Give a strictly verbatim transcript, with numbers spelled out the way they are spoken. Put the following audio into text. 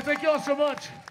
guys, thank you all so much.